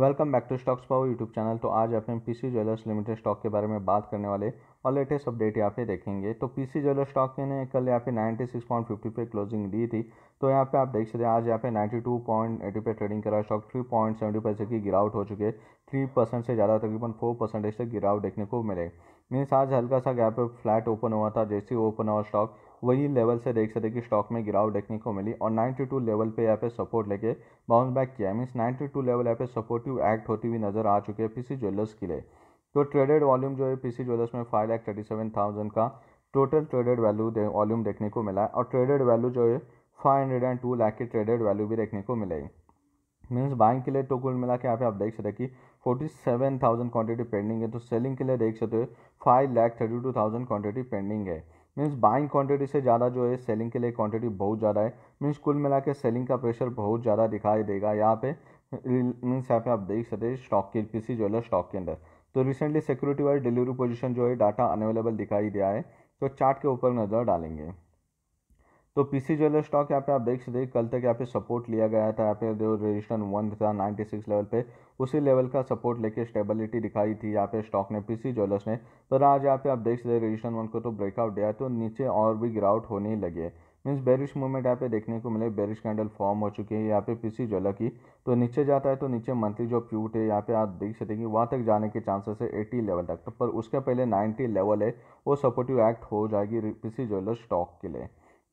Welcome back to stocks power YouTube channel. तो आज आप पीसी ज्वेलर्स लिमिटेड स्टॉक के बारे में बात करने वाले और लेटेस्ट अपडेट यहाँ पे देखेंगे। तो पीसी ज्वेलर्स स्टॉक ने कल यहाँ पे 96.50 पे क्लोजिंग दी थी। तो यहाँ पे आप देख सकते हैं आज यहाँ पे 92.80 पे ट्रेडिंग करा स्टॉक। 3.70% की गिरावट हो चुकी है, 3% से ज़्यादा तकरीबन 4% तक गिरावट देखने को मिले। मीन्स आज हल्का सा गैप फ्लैट ओपन हुआ था, जैसे ओपन हुआ स्टॉक वही लेवल से देख सकते कि स्टॉक में गिरावट देखने को मिली और 92 लेवल पे यहाँ पे सपोर्ट लेके बाउंस बैक किया। मीन्स 92 लेवल यहाँ पे सपोर्टिव एक्ट होती हुई नज़र आ चुके हैं पीसी ज्वेलर्स के लिए। तो ट्रेडेड वॉल्यूम जो है पीसी ज्वेलर्स में 5,37,000 का टोटल ट्रेडेड वैल्यू वॉल्यूम देखने को मिला है और ट्रेडेड वैल्यू जो है 502 लाख की ट्रेडेड वैल्यू भी देखने को मिलेगी। मीन्स बाइंग के लिए तो कुल मिला के यहाँ पे आप देख सकते हैं कि 47,000 क्वान्टिटी पेंडिंग है। तो सेलिंग के लिए देख सकते हो 5,32,000 क्वान्टिटी पेंडिंग है। मीन्स बाइंग क्वांटिटी से ज़्यादा जो है सेलिंग के लिए क्वांटिटी बहुत ज़्यादा है। मीन्स कुल मिला के सेलिंग का प्रेशर बहुत ज़्यादा दिखाई देगा यहाँ पे। मीन्स यहाँ पे आप देख सकते हैं स्टॉक के पीसी ज्वेलर स्टॉक के अंदर तो recently security wise delivery position जो है डाटा अवेलेबल दिखाई दिया है। तो चार्ट के ऊपर नज़र डालेंगे तो पीसी ज्वेलर स्टॉक यहाँ पे आप देख सकते हैं कल तक यहाँ पे सपोर्ट लिया गया था। यहाँ पे जो रेजिस्टेंस 1 था 96 लेवल पे, उसी लेवल का सपोर्ट लेके स्टेबिलिटी दिखाई थी यहाँ पे स्टॉक ने पीसी ज्वेलर्स ने। पर आज यहाँ पे आप देख सकते हैं रेजिस्टेंस 1 को तो ब्रेकआउट दिया तो नीचे और भी गिरावट होने लगी है। मीन्स बेरिश मूवमेंट यहाँ पे देखने को मिले, बेरिश कैंडल फॉर्म हो चुकी है यहाँ पे पीसी ज्वेलर की। तो नीचे जाता है तो नीचे मंथली जो प्यूट है यहाँ पे आप देख सकते हैं कि वहाँ तक जाने के चांसेस है 80 लेवल तक। तो पर उसके पहले 90 लेवल है वो सपोर्टिव एक्ट हो जाएगी पीसी ज्वेलर स्टॉक के लिए।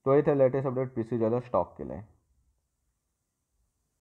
तो ये था latest update PC jewellers stock के लिए।